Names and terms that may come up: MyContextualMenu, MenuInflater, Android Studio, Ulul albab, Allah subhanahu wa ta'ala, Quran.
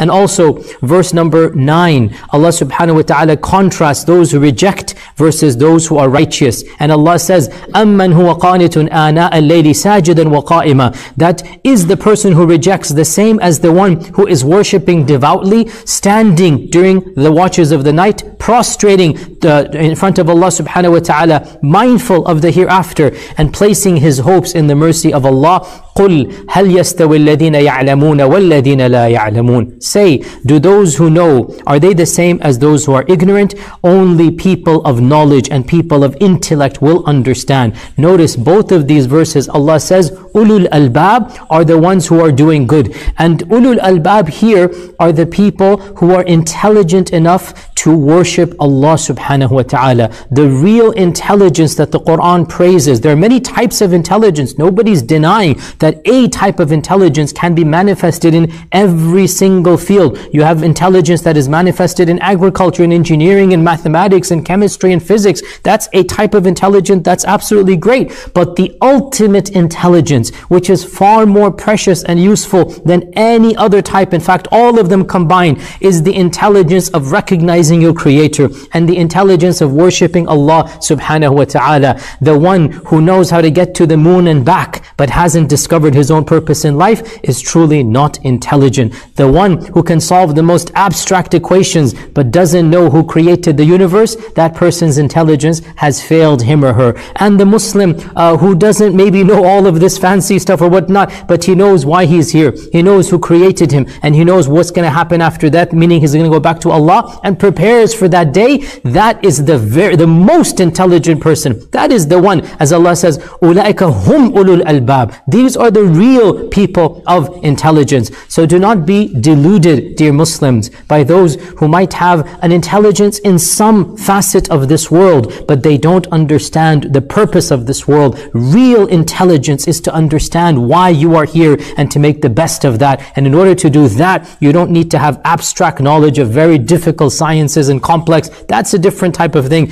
And also verse number 9, Allah subhanahu wa ta'ala contrasts those who reject versus those who are righteous. And Allah says, أَمَّنْ هُوَ قَانِتٌ آنَاءَ اللَّيْلِ سَاجِدًا وَقَائِمًا. That is the person who rejects, the same as the one who is worshipping devoutly, standing during the watches of the night, prostrating in front of Allah subhanahu wa ta'ala, mindful of the hereafter, and placing his hopes in the mercy of Allah. قُلْ هَلْ يَسْتَوِي الَّذِينَ يَعْلَمُونَ وَالَّذِينَ لَا يَعْلَمُونَ. Say, do those who know, are they the same as those who are ignorant? Only people of knowledge and people of intellect will understand. Notice both of these verses, Allah says, Ulul albab are the ones who are doing good. And Ulul albab here are the people who are intelligent enough to worship Allah subhanahu wa ta'ala. The real intelligence that the Quran praises. There are many types of intelligence. Nobody's denying that a type of intelligence can be manifested in every single field. You have intelligence that is manifested in agriculture, in engineering, in mathematics, in chemistry, in physics. That's a type of intelligence that's absolutely great. But the ultimate intelligence, which is far more precious and useful than any other type, in fact all of them combined, is the intelligence of recognizing your Creator and the intelligence of worshipping Allah subhanahu wa ta'ala. The one who knows how to get to the moon and back but hasn't discovered his own purpose in life is truly not intelligent. The one who can solve the most abstract equations but doesn't know who created the universe, that person's intelligence has failed him or her. And the Muslim who doesn't maybe know all of this fancy stuff or whatnot, but he knows why he's here, he knows who created him, and he knows what's going to happen after that, meaning he's going to go back to Allah, and prepares for that day, that is the most intelligent person. That is the one, as Allah says, Ulaika hum ulul albab. These are the real people of intelligence. So do not be deluded, dear Muslims, by those who might have an intelligence in some facet of this world, but they don't understand the purpose of this world. Real intelligence is to understand why you are here and to make the best of that. And in order to do that, you don't need to have abstract knowledge of very difficult sciences and complex. That's a different type of thing.